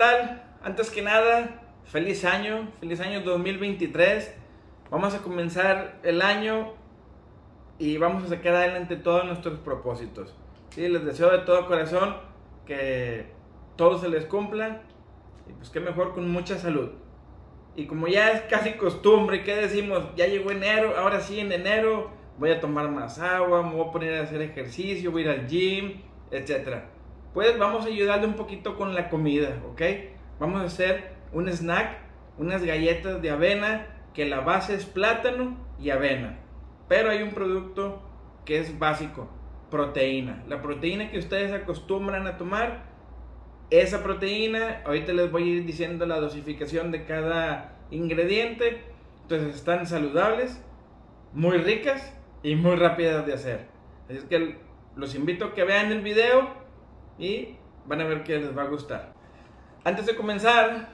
tal? Antes que nada, feliz año 2023. Vamos a comenzar el año y vamos a sacar adelante todos nuestros propósitos. Sí, les deseo de todo corazón que todo se les cumpla y pues qué mejor con mucha salud. Y como ya es casi costumbre, ¿qué decimos? Ya llegó enero, ahora sí en enero voy a tomar más agua, me voy a poner a hacer ejercicio, voy a ir al gym, etc. Pues vamos a ayudarle un poquito con la comida, ¿ok? Vamos a hacer un snack, unas galletas de avena, que la base es plátano y avena. Pero hay un producto que es básico, proteína. La proteína que ustedes acostumbran a tomar, esa proteína, ahorita les voy a ir diciendo la dosificación de cada ingrediente. Entonces están saludables, muy ricas y muy rápidas de hacer. Así es que los invito a que vean el video y van a ver que les va a gustar. Antes de comenzar,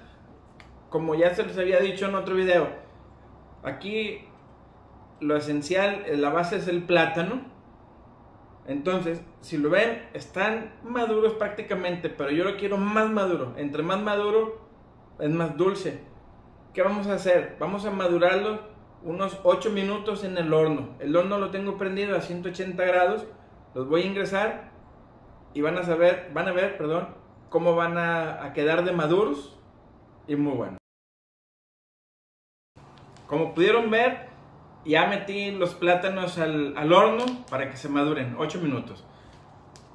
como ya se los había dicho en otro video, aquí lo esencial, la base es el plátano. Entonces, si lo ven, están maduros prácticamente, pero yo lo quiero más maduro. Entre más maduro, es más dulce. ¿Qué vamos a hacer? Vamos a madurarlo unos 8 minutos en el horno. El horno lo tengo prendido a 180 grados. Los voy a ingresar y van a ver, cómo van a quedar de maduros y muy bueno. Como pudieron ver, ya metí los plátanos al horno para que se maduren 8 minutos.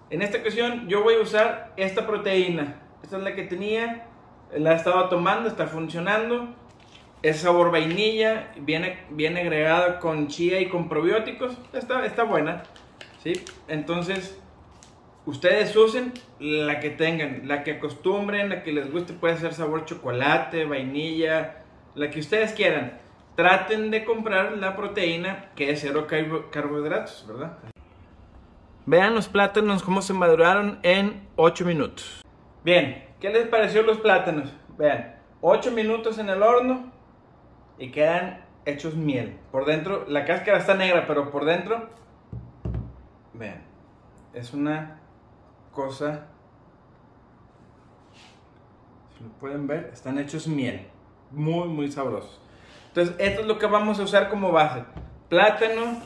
En esta ocasión yo voy a usar esta proteína. Esta es la que tenía, la he estado tomando, está funcionando. Es sabor vainilla, viene agregada con chía y con probióticos. Está buena, ¿sí? Entonces, ustedes usen la que tengan, la que acostumbren, la que les guste. Puede ser sabor chocolate, vainilla, la que ustedes quieran. Traten de comprar la proteína que es cero carbohidratos, ¿verdad? Vean los plátanos cómo se maduraron en 8 minutos. Bien, ¿qué les pareció los plátanos? Vean, 8 minutos en el horno y quedan hechos miel. Por dentro, la cáscara está negra, pero por dentro, vean, es una cosa, si lo pueden ver, están hechos miel. Muy, muy sabrosos. Entonces, esto es lo que vamos a usar como base. Plátano,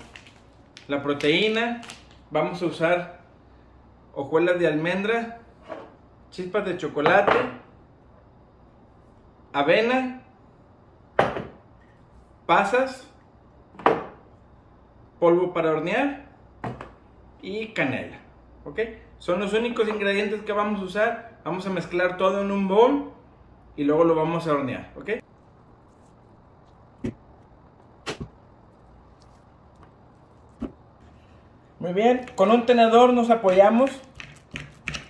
la proteína, vamos a usar hojuelas de almendra, chispas de chocolate, avena, pasas, polvo para hornear y canela. ¿Ok? Son los únicos ingredientes que vamos a usar. Vamos a mezclar todo en un bowl y luego lo vamos a hornear. ¿Ok? Muy bien, con un tenedor nos apoyamos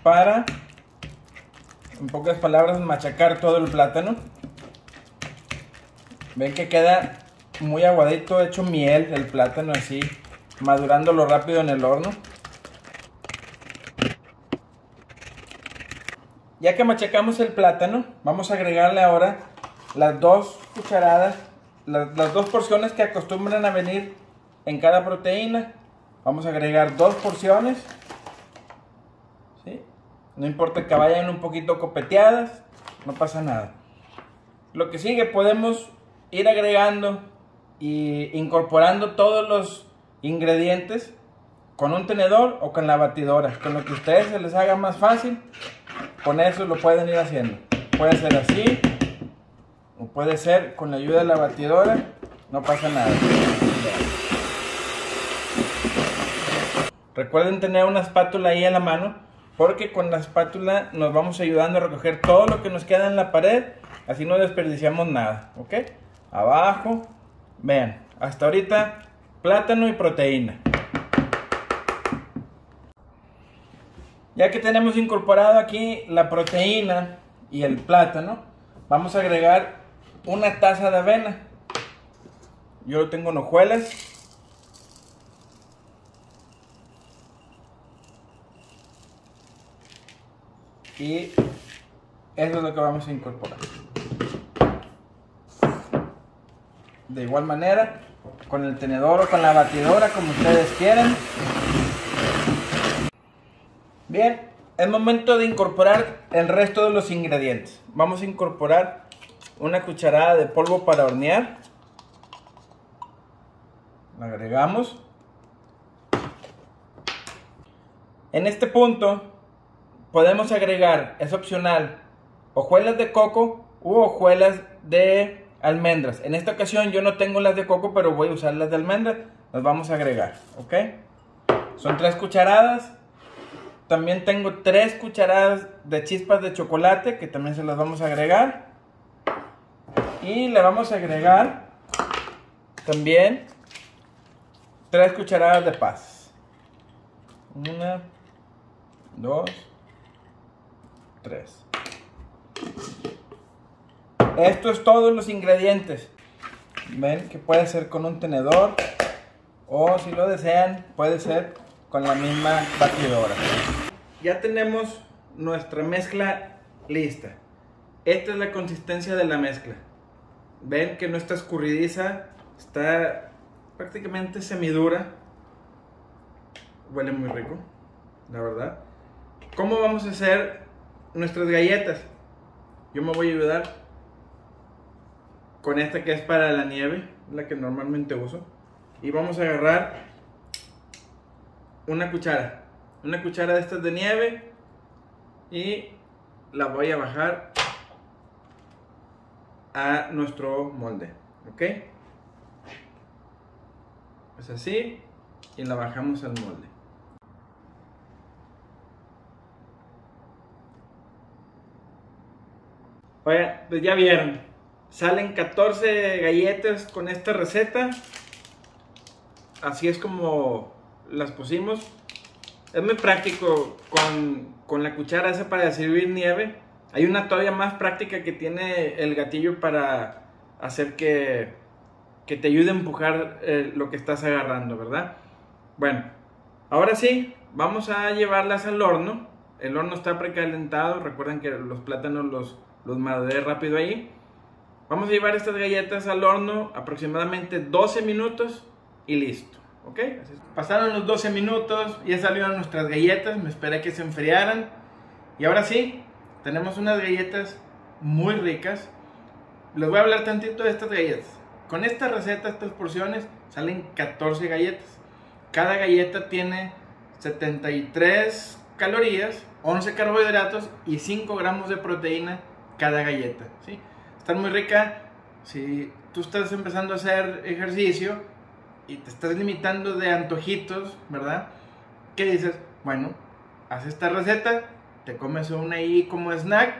para, en pocas palabras, machacar todo el plátano. Ven que queda muy aguadito, hecho miel el plátano, así, madurándolo rápido en el horno. Ya que machacamos el plátano, vamos a agregarle ahora las dos cucharadas, las dos porciones que acostumbran a venir en cada proteína. Vamos a agregar dos porciones, ¿sí? No importa que vayan un poquito copeteadas, no pasa nada. Lo que sigue, podemos ir agregando e incorporando todos los ingredientes con un tenedor o con la batidora, con lo que a ustedes se les haga más fácil. Con eso lo pueden ir haciendo. Puede ser así, o puede ser con la ayuda de la batidora, no pasa nada. Recuerden tener una espátula ahí a la mano, porque con la espátula nos vamos ayudando a recoger todo lo que nos queda en la pared. Así no desperdiciamos nada, ¿ok? Abajo, vean, hasta ahorita plátano y proteína. Ya que tenemos incorporado aquí la proteína y el plátano, vamos a agregar una taza de avena. Yo lo tengo en hojuelas. Y eso es lo que vamos a incorporar. De igual manera, con el tenedor o con la batidora, como ustedes quieran. Bien, Es momento de incorporar el resto de los ingredientes. Vamos a incorporar una cucharada de polvo para hornear. La agregamos. En este punto podemos agregar, es opcional, hojuelas de coco u hojuelas de almendras. En esta ocasión yo no tengo las de coco, pero voy a usar las de almendras. Las vamos a agregar, ¿ok? Son 3 cucharadas. También tengo 3 cucharadas de chispas de chocolate, que también se las vamos a agregar. Y le vamos a agregar también 3 cucharadas de pasas. 1, 2, 3. Esto es todos los ingredientes. Ven que puede ser con un tenedor, o si lo desean puede ser con la misma batidora. Ya tenemos nuestra mezcla lista. Esta es la consistencia de la mezcla. Ven que no está escurridiza, está prácticamente semidura. Huele muy rico, la verdad. ¿Cómo vamos a hacer nuestras galletas? Yo me voy a ayudar con esta que es para la nieve, la que normalmente uso. Y vamos a agarrar una cuchara de estas de nieve, y la voy a bajar a nuestro molde, ¿ok? Pues así, y la bajamos al molde. Oye, pues ya vieron, salen 14 galletas con esta receta. Así es como las pusimos. Es muy práctico con la cuchara esa para servir nieve. Hay una todavía más práctica que tiene el gatillo para hacer que te ayude a empujar lo que estás agarrando, ¿verdad? Bueno, ahora sí, vamos a llevarlas al horno. El horno está precalentado. Recuerden que los plátanos los maderé rápido ahí. Vamos a llevar estas galletas al horno aproximadamente 12 minutos y listo. ¿Ok? Pasaron los 12 minutos, ya salieron nuestras galletas, me esperé que se enfriaran. Y ahora sí, tenemos unas galletas muy ricas. Les voy a hablar tantito de estas galletas. Con esta receta, estas porciones, salen 14 galletas. Cada galleta tiene 73 calorías, 11 carbohidratos y 5 gramos de proteína cada galleta, ¿sí? Están muy ricas. Si tú estás empezando a hacer ejercicio y te estás limitando de antojitos, ¿verdad? ¿Qué dices? Bueno, haz esta receta, te comes una ahí como snack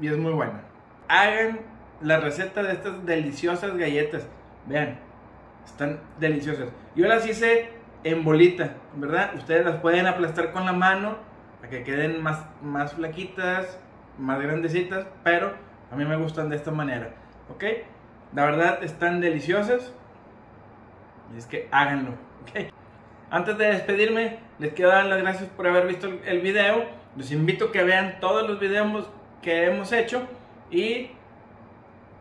y es muy buena. Hagan la receta de estas deliciosas galletas. Vean, están deliciosas. Yo las hice en bolita, ¿verdad? Ustedes las pueden aplastar con la mano para que queden más flaquitas, más grandecitas, pero a mí me gustan de esta manera, ¿ok? La verdad, están deliciosas. Y es que háganlo, ¿ok? Antes de despedirme, les quiero dar las gracias por haber visto el video. Los invito a que vean todos los videos que hemos hecho y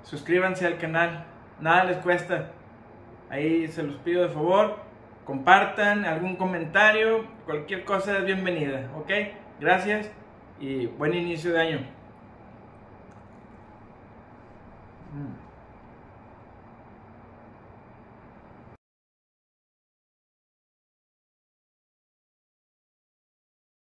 suscríbanse al canal. Nada les cuesta. Ahí se los pido de favor. Compartan, algún comentario, cualquier cosa es bienvenida, ¿ok? Gracias y buen inicio de año.